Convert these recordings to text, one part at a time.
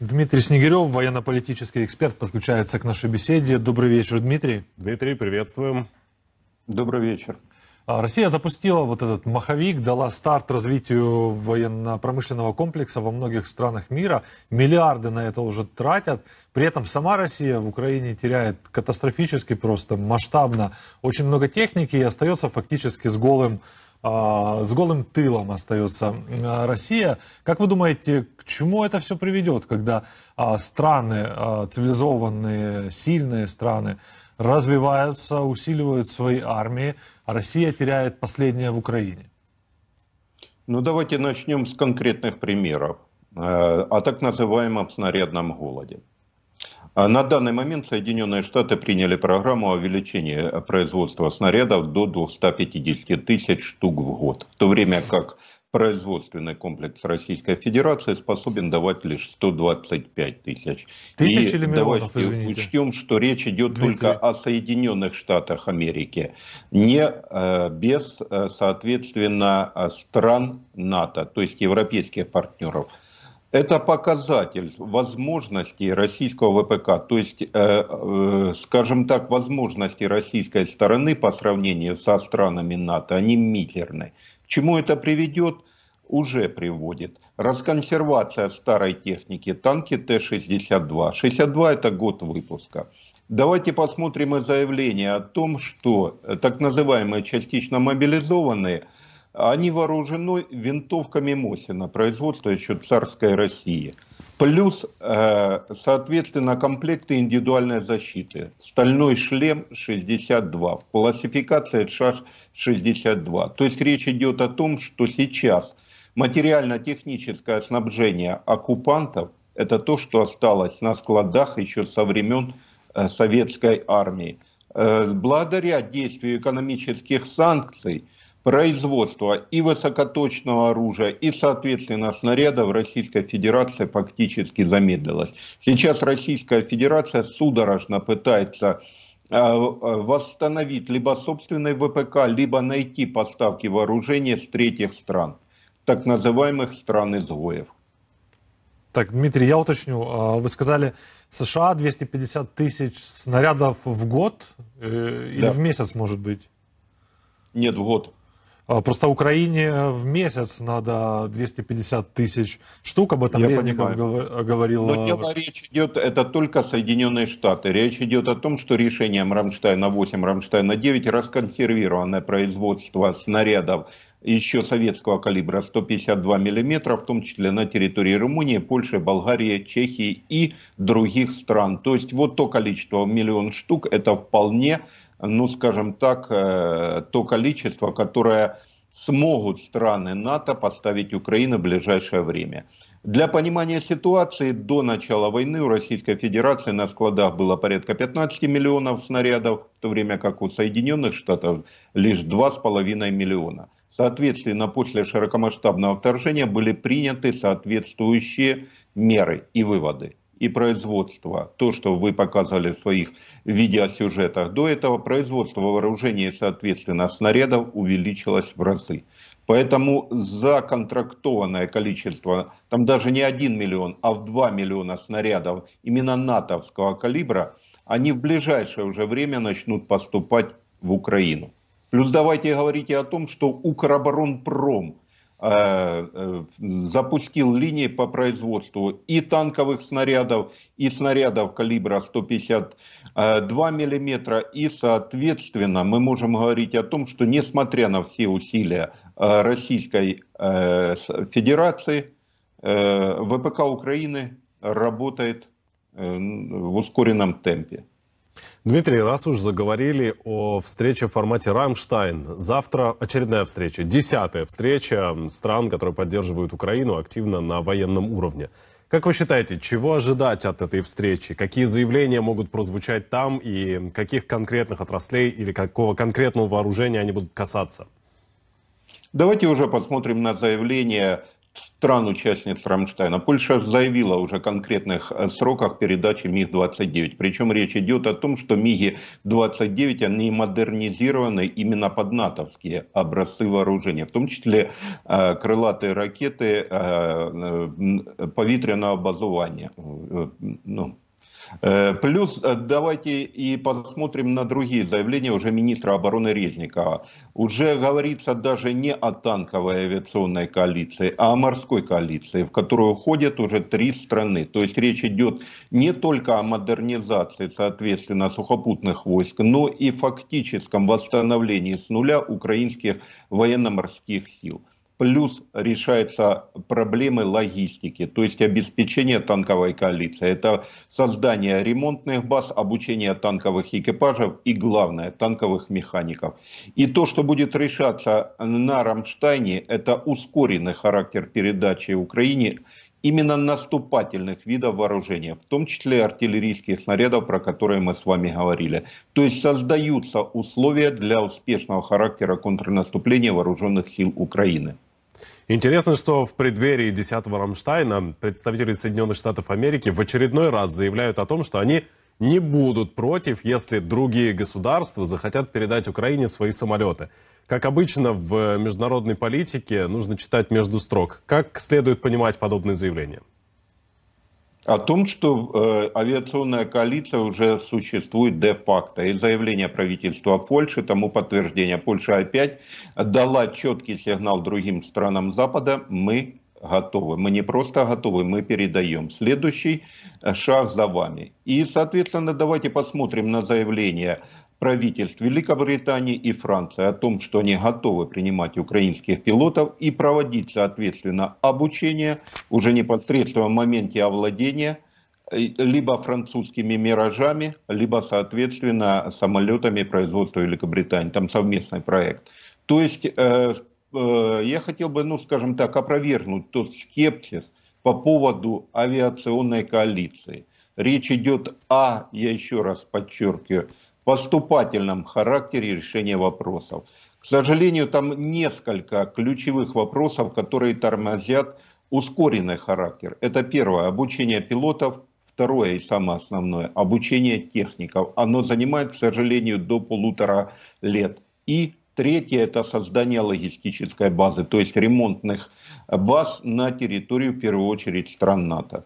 Дмитрий Снегирев, военно-политический эксперт, подключается к нашей беседе. Добрый вечер, Дмитрий. Дмитрий, приветствуем. Добрый вечер. Россия запустила вот этот маховик, дала старт развитию военно-промышленного комплекса во многих странах мира. Миллиарды на это уже тратят. При этом сама Россия в Украине теряет катастрофически просто, масштабно. Очень много техники и остается фактически с голым тылом остается Россия. Как вы думаете, к чему это все приведет, когда страны, цивилизованные, сильные страны, развиваются, усиливают свои армии, а Россия теряет последнее в Украине? Ну, давайте начнем с конкретных примеров о так называемом снарядном голоде. На данный момент Соединенные Штаты приняли программу о увеличении производства снарядов до 250 тысяч штук в год, в то время как производственный комплекс Российской Федерации способен давать лишь 125 тысяч. Тысяч или миллионов, извините. Учтем, что речь идет, Дмитрий, только о Соединенных Штатах Америки, без, соответственно, стран НАТО, то есть европейских партнеров. Это показатель возможностей российского ВПК, то есть, скажем так, возможности российской стороны по сравнению со странами НАТО, они мизерны. К чему это приведет? Уже приводит. Расконсервация старой техники, танки Т-62. 62 – это год выпуска. Давайте посмотрим и заявление о том, что так называемые частично мобилизованные – они вооружены винтовками Мосина, производства еще царской России. Плюс, соответственно, комплекты индивидуальной защиты. Стальной шлем 62, в классификации ТШ-62. То есть речь идет о том, что сейчас материально-техническое снабжение оккупантов – это то, что осталось на складах еще со времен советской армии. Благодаря действию экономических санкций, производство и высокоточного оружия, и, соответственно, снарядов Российской Федерации фактически замедлилось. Сейчас Российская Федерация судорожно пытается восстановить либо собственный ВПК, либо найти поставки вооружения с третьих стран, так называемых стран-изгоев. Так, Дмитрий, я уточню. Вы сказали, США 250 тысяч снарядов в год или в месяц, может быть? Нет, в год. Просто Украине в месяц надо 250 тысяч штук, об этом Резников говорил. Но дело речь идет, это только Соединенные Штаты. Речь идет о том, что решением Рамштайна-8, Рамштайна-9 расконсервированное производство снарядов еще советского калибра 152 мм, в том числе на территории Румынии, Польши, Болгарии, Чехии и других стран. То есть вот то количество в миллион штук, это вполне, ну, скажем так, то количество, которое смогут страны НАТО поставить Украине в ближайшее время. Для понимания ситуации, до начала войны у Российской Федерации на складах было порядка 15 миллионов снарядов, в то время как у Соединенных Штатов лишь 2,5 миллиона. Соответственно, после широкомасштабного вторжения были приняты соответствующие меры и выводы. И производство, то, что вы показали в своих видеосюжетах до этого, производство вооружения и, соответственно, снарядов увеличилось в разы. Поэтому законтрактованное количество, там даже не 1 миллион, а в 2 миллиона снарядов именно натовского калибра, они в ближайшее уже время начнут поступать в Украину. Плюс давайте говорить о том, что Укроборонпром запустил линии по производству и танковых снарядов, и снарядов калибра 152 мм. И, соответственно, мы можем говорить о том, что несмотря на все усилия Российской Федерации, ВПК Украины работает в ускоренном темпе. Дмитрий, раз уж заговорили о встрече в формате «Рамштайн», завтра очередная встреча, 10-я встреча стран, которые поддерживают Украину активно на военном уровне. Как вы считаете, чего ожидать от этой встречи? Какие заявления могут прозвучать там и каких конкретных отраслей или какого конкретного вооружения они будут касаться? Давайте уже посмотрим на заявление стран-участниц Рамштайна. Польша заявила уже о конкретных сроках передачи МиГ-29. Причем речь идет о том, что МиГи-29, они модернизированы именно под натовские образцы вооружения. В том числе крылатые ракеты повитряного базования. Плюс давайте и посмотрим на другие заявления уже министра обороны Резникова. Уже говорится даже не о танковой авиационной коалиции, а о морской коалиции, в которую входят уже 3 страны. То есть речь идет не только о модернизации, соответственно, сухопутных войск, но и фактическом восстановлении с нуля украинских военно-морских сил. Плюс решаются проблемы логистики, то есть обеспечение танковой коалиции. Это создание ремонтных баз, обучение танковых экипажей и, главное, танковых механиков. И то, что будет решаться на Рамштайне, это ускоренный характер передачи Украине именно наступательных видов вооружения, в том числе артиллерийских снарядов, про которые мы с вами говорили. То есть создаются условия для успешного характера контрнаступления вооруженных сил Украины. Интересно, что в преддверии 10-го Рамштайна представители Соединенных Штатов Америки в очередной раз заявляют о том, что они не будут против, если другие государства захотят передать Украине свои самолеты. Как обычно в международной политике, нужно читать между строк. Как следует понимать подобные заявления? О том, что авиационная коалиция уже существует де-факто. И заявление правительства Польши тому подтверждение. Польша опять дала четкий сигнал другим странам Запада: мы готовы. Мы не просто готовы, мы передаем. Следующий шаг за вами. И, соответственно, давайте посмотрим на заявление правительств Великобритании и Франции о том, что они готовы принимать украинских пилотов и проводить, соответственно, обучение уже непосредственно в моменте овладения либо французскими «Миражами», либо, соответственно, самолетами производства Великобритании. Там совместный проект. То есть я хотел бы, скажем так, опровергнуть тот скепсис по поводу авиационной коалиции. Речь идет о, я еще раз подчеркиваю, поступательном характере решения вопросов. К сожалению, там несколько ключевых вопросов, которые тормозят ускоренный характер. Это первое — обучение пилотов. Второе и самое основное — обучение техников. Оно занимает, к сожалению, до 1,5 лет. И третье — это создание логистической базы, то есть ремонтных баз на территорию, в первую очередь, стран НАТО.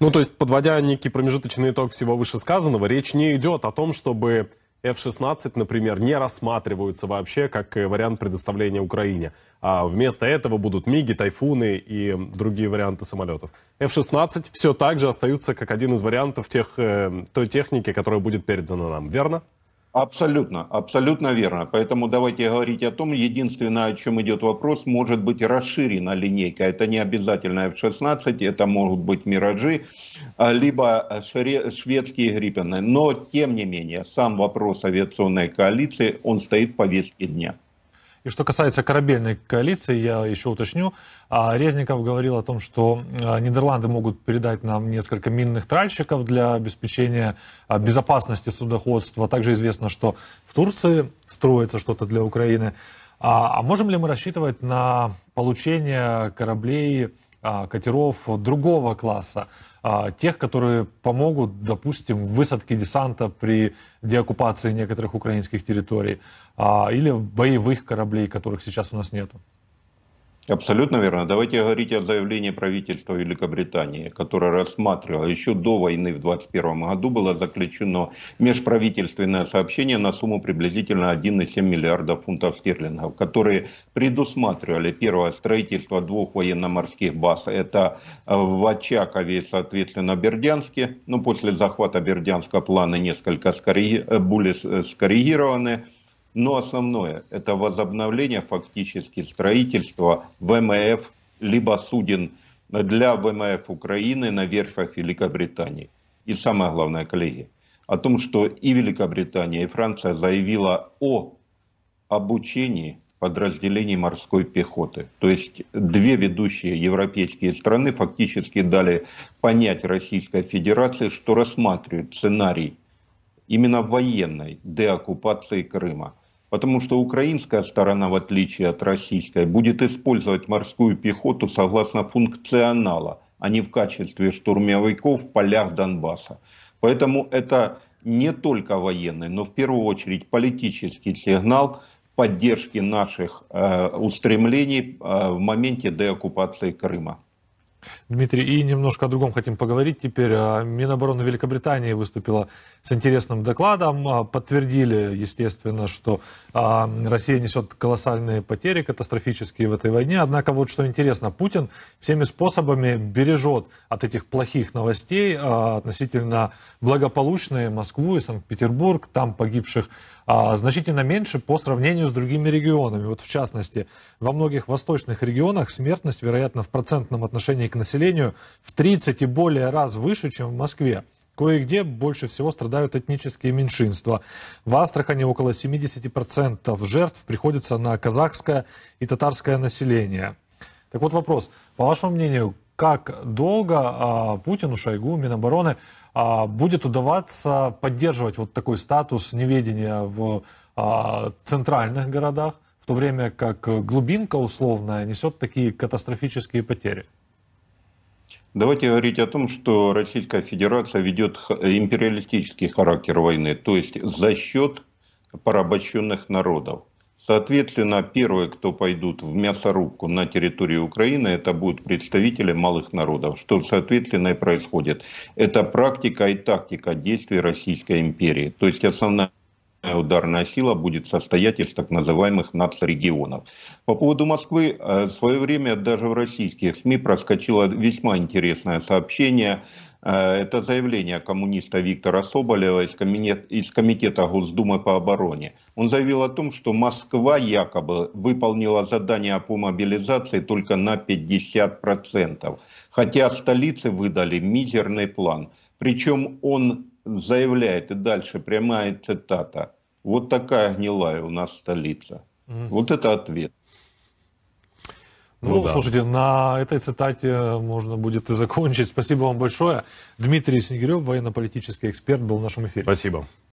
Ну, то есть, подводя некий промежуточный итог всего вышесказанного, речь не идет о том, чтобы F-16, например, не рассматриваются вообще как вариант предоставления Украине. А вместо этого будут МиГи, Тайфуны и другие варианты самолетов. F-16 все так же остаются как один из вариантов той техники, которая будет передана нам, верно? Абсолютно, абсолютно верно. Поэтому давайте говорить о том, единственное, о чем идет вопрос, может быть расширена линейка. Это не обязательно F-16, это могут быть «Миражи», либо шведские «Гриппены». Но, тем не менее, сам вопрос авиационной коалиции, он стоит в повестке дня. И что касается корабельной коалиции, я еще уточню. Резников говорил о том, что Нидерланды могут передать нам несколько минных тральщиков для обеспечения безопасности судоходства. Также известно, что в Турции строится что-то для Украины. А можем ли мы рассчитывать на получение кораблей, катеров другого класса? Тех, которые помогут, допустим, в высадке десанта при деоккупации некоторых украинских территорий, или боевых кораблей, которых сейчас у нас нет? Абсолютно верно. Давайте говорить о заявлении правительства Великобритании, которое рассматривало еще до войны в 2021 году, было заключено межправительственное сообщение на сумму приблизительно 1,7 миллиардов фунтов стерлингов, которые предусматривали первое — строительство 2 военно-морских баз. Это в Очакове, соответственно, Бердянске. Но после захвата Бердянска планы несколько были скоррегированы. Но основное – это возобновление фактически строительства ВМФ, либо суден для ВМФ Украины на верфях Великобритании. И самое главное, коллеги, о том, что и Великобритания, и Франция заявила о обучении подразделений морской пехоты. То есть 2 ведущие европейские страны фактически дали понять Российской Федерации, что рассматривают сценарий именно военной деоккупации Крыма. Потому что украинская сторона, в отличие от российской, будет использовать морскую пехоту согласно функционала, а не в качестве штурмовиков в полях Донбасса. Поэтому это не только военный, но в первую очередь политический сигнал поддержки наших устремлений в моменте деоккупации Крыма. Дмитрий, и немножко о другом хотим поговорить теперь. Минобороны Великобритании выступила с интересным докладом. Подтвердили, естественно, что Россия несет колоссальные потери, катастрофические в этой войне. Однако вот что интересно, Путин всеми способами бережет от этих плохих новостей относительно благополучные Москву и Санкт-Петербург. Там погибших значительно меньше по сравнению с другими регионами. Вот в частности, во многих восточных регионах смертность, вероятно, в процентном отношении к населению в 30 и более раз выше, чем в Москве. Кое-где больше всего страдают этнические меньшинства. В Астрахани около 70% жертв приходится на казахское и татарское население. Так вот вопрос, по вашему мнению, как долго Путину, Шойгу, Минобороны будет удаваться поддерживать вот такой статус неведения в центральных городах, в то время как глубинка условная несет такие катастрофические потери? Давайте говорить о том, что Российская Федерация ведет империалистический характер войны, то есть за счет порабощенных народов. Соответственно, первые, кто пойдут в мясорубку на территории Украины, это будут представители малых народов, что, соответственно, и происходит. Это практика и тактика действий Российской империи. То есть основная ударная сила будет состоять из так называемых нацрегионов. По поводу Москвы, в свое время даже в российских СМИ проскочило весьма интересное сообщение. Это заявление коммуниста Виктора Соболева из Комитета Госдумы по обороне. Он заявил о том, что Москва якобы выполнила задание по мобилизации только на 50%, хотя столице выдали мизерный план. Причем он заявляет, и дальше прямая цитата, «Вот такая гнилая у нас столица». Вот это ответ. Ну да. Слушайте, на этой цитате можно будет и закончить. Спасибо вам большое. Дмитрий Снегирев, военно-политический эксперт, был в нашем эфире. Спасибо.